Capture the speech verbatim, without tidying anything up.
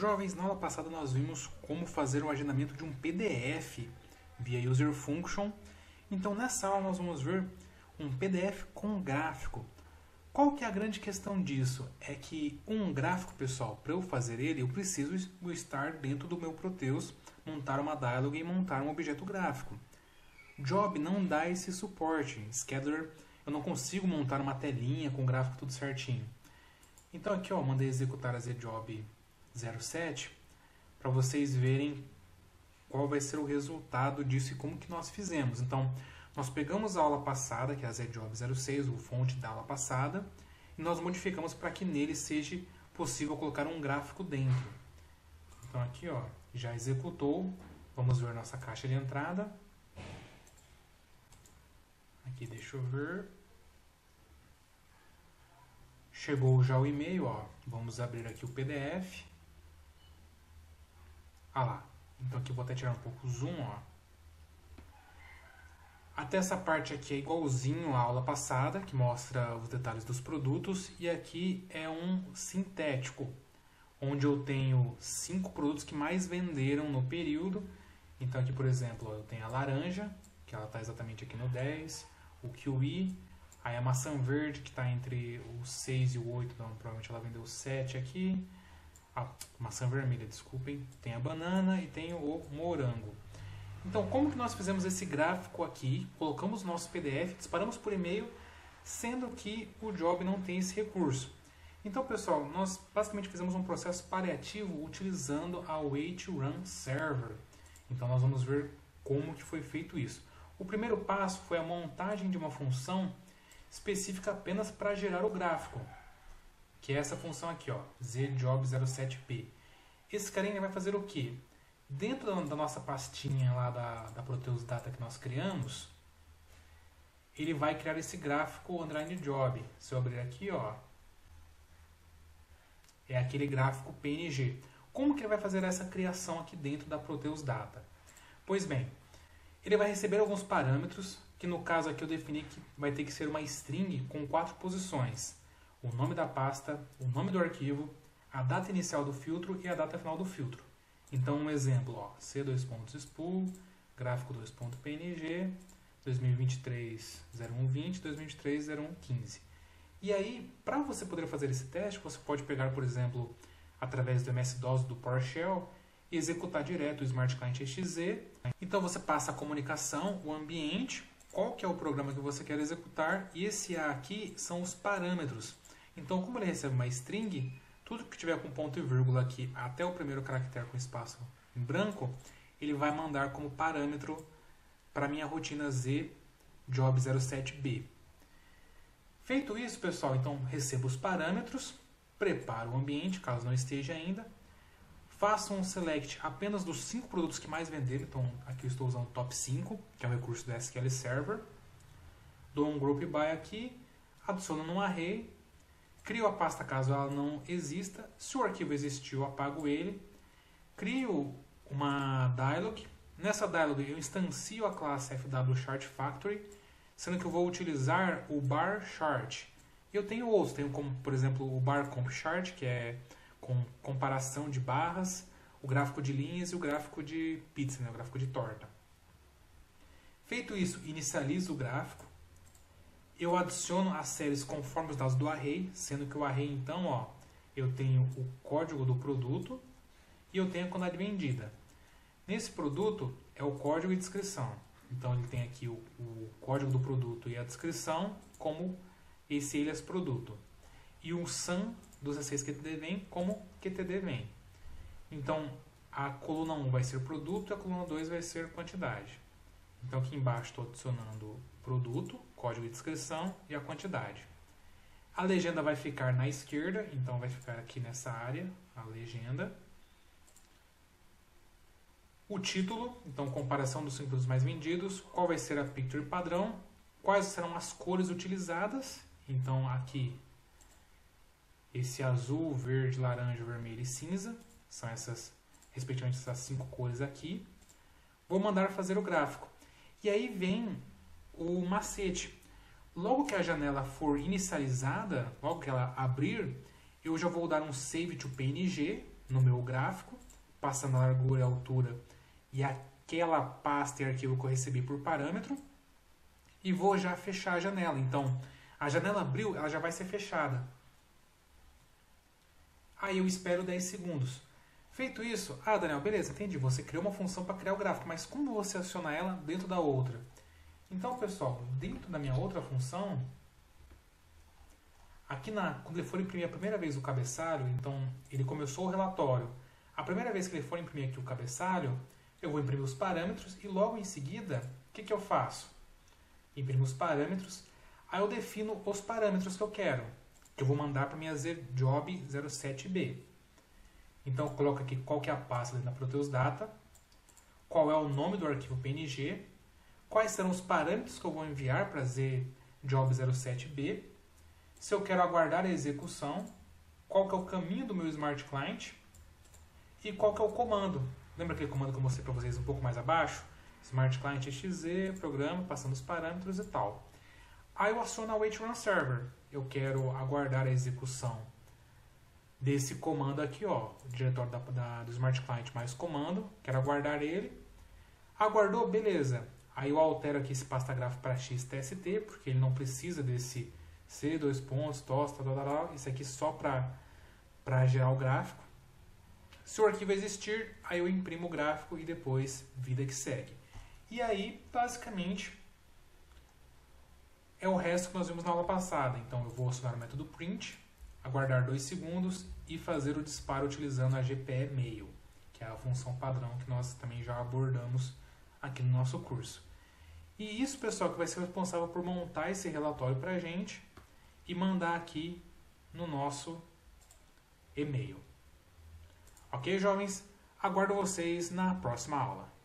Jovens, na aula passada nós vimos como fazer o agendamento de um P D F via User Function. Então nessa aula nós vamos ver um P D F com gráfico. Qual que é a grande questão disso? É que um gráfico, pessoal, para eu fazer ele, eu preciso estar dentro do meu Protheus, montar uma dialog e montar um objeto gráfico. Job não dá esse suporte. Scheduler, eu não consigo montar uma telinha com o gráfico tudo certinho. Então aqui, ó, mandei executar a Z Job zero sete para vocês verem qual vai ser o resultado disso e como que nós fizemos. Então, nós pegamos a aula passada, que é a Z Job zero seis, o fonte da aula passada, e nós modificamos para que nele seja possível colocar um gráfico dentro. Então aqui, ó, já executou. Vamos ver nossa caixa de entrada. Aqui, deixa eu ver. Chegou já o e-mail, ó. Vamos abrir aqui o P D F. Ah lá. Então aqui eu vou até tirar um pouco o zoom, ó. Até essa parte aqui é igualzinho à aula passada, que mostra os detalhes dos produtos. E aqui é um sintético, onde eu tenho cinco produtos que mais venderam no período. Então aqui, por exemplo, ó, eu tenho a laranja, que ela está exatamente aqui no dez. O kiwi. Aí a maçã verde, que está entre o seis e o oito, então provavelmente ela vendeu sete aqui. A maçã vermelha, desculpem. Tem a banana e tem o morango. Então, como que nós fizemos esse gráfico aqui? Colocamos nosso P D F, disparamos por e-mail, sendo que o Job não tem esse recurso. Então, pessoal, nós basicamente fizemos um processo paliativo utilizando a WaitRunSrv. Então, nós vamos ver como que foi feito isso. O primeiro passo foi a montagem de uma função específica apenas para gerar o gráfico, que é essa função aqui, ó, Z Job zero sete P. Esse carinha vai fazer o quê? Dentro da nossa pastinha lá da, da Protheus Data que nós criamos, ele vai criar esse gráfico underline job. Se eu abrir aqui, ó, é aquele gráfico P N G. Como que ele vai fazer essa criação aqui dentro da Protheus Data? Pois bem, ele vai receber alguns parâmetros, que no caso aqui eu defini que vai ter que ser uma string com quatro posições. O nome da pasta, o nome do arquivo, a data inicial do filtro e a data final do filtro. Então um exemplo, ó, C dois pontos spool, gráfico dois ponto P N G, dois mil e vinte e três zero um vinte, dois mil e vinte e três zero um quinze. E aí, para você poder fazer esse teste, você pode pegar, por exemplo, através do M S DOS do PowerShell, e executar direto o Smart Client exe. Então você passa a comunicação, o ambiente, qual que é o programa que você quer executar, e esse A aqui são os parâmetros. Então, como ele recebe uma string, tudo que tiver com ponto e vírgula aqui até o primeiro caractere com espaço em branco, ele vai mandar como parâmetro para a minha rotina Z Job zero sete B. Feito isso, pessoal, então recebo os parâmetros, preparo o ambiente, caso não esteja ainda, faço um select apenas dos cinco produtos que mais venderam. Então aqui eu estou usando o top cinco, que é o recurso da S Q L Server. Dou um group by aqui, adiciono num array, crio a pasta caso ela não exista. Se o arquivo existiu, apago ele. Crio uma dialog. Nessa dialog eu instancio a classe F W Chart Factory, sendo que eu vou utilizar o BarChart. Eu tenho outros, tenho como, por exemplo, o BarCompChart, que é com comparação de barras, o gráfico de linhas e o gráfico de pizza, né? O gráfico de torta. Feito isso, inicializo o gráfico. Eu adiciono as séries conforme os dados do array, sendo que o array, então, ó, eu tenho o código do produto e eu tenho a quantidade vendida. Nesse produto é o código e descrição. Então ele tem aqui o, o código do produto e a descrição como esse alias produto. E o sum dos acessos Q T D vem como Q T D vem. Então a coluna um vai ser produto e a coluna dois vai ser quantidade. Então aqui embaixo estou adicionando produto, código de descrição e a quantidade. A legenda vai ficar na esquerda, então vai ficar aqui nessa área a legenda. O título, então comparação dos cinco produtos mais vendidos, qual vai ser a picture padrão, quais serão as cores utilizadas, então aqui esse azul, verde, laranja, vermelho e cinza. São essas, respectivamente, essas cinco cores aqui. Vou mandar fazer o gráfico. E aí vem o macete. Logo que a janela for inicializada, logo que ela abrir, eu já vou dar um save to P N G. no meu gráfico, passando a largura e a altura e aquela pasta e arquivo que eu recebi por parâmetro, e vou já fechar a janela. Então, a janela abriu, ela já vai ser fechada. Aí eu espero dez segundos. Feito isso, ah, Daniel, beleza, entendi, você criou uma função para criar o gráfico, mas como você aciona ela dentro da outra? Então, pessoal, dentro da minha outra função, aqui na, quando ele for imprimir a primeira vez o cabeçalho, então ele começou o relatório, a primeira vez que ele for imprimir aqui o cabeçalho, eu vou imprimir os parâmetros e logo em seguida, o que, que eu faço? Imprimo os parâmetros, aí eu defino os parâmetros que eu quero, que eu vou mandar para a minha Z Job zero sete B. Então eu coloco aqui qual que é a pasta dentro da Protheus Data, qual é o nome do arquivo P N G, quais serão os parâmetros que eu vou enviar para Z Job zero sete B, se eu quero aguardar a execução, qual que é o caminho do meu Smart Client e qual que é o comando. Lembra aquele comando que eu mostrei para vocês um pouco mais abaixo? Smart Client X Z, programa, passando os parâmetros e tal. Aí eu aciono a WaitRunSrv. Eu quero aguardar a execução desse comando aqui, ó, o diretório da, da, do Smart Client mais comando, quero aguardar ele. Aguardou, beleza. Aí eu altero aqui esse pasta gráfico para X T S T, porque ele não precisa desse C, dois pontos, tos, tal, tal, tal. Isso aqui só para gerar o gráfico. Se o arquivo existir, aí eu imprimo o gráfico e depois vida que segue. E aí, basicamente, é o resto que nós vimos na aula passada. Então eu vou acionar o método print, aguardar dois segundos e fazer o disparo utilizando a G P E Mail, que é a função padrão que nós também já abordamos aqui no nosso curso. E isso, pessoal, que vai ser responsável por montar esse relatório para a gente e mandar aqui no nosso e-mail. Ok, jovens? Aguardo vocês na próxima aula.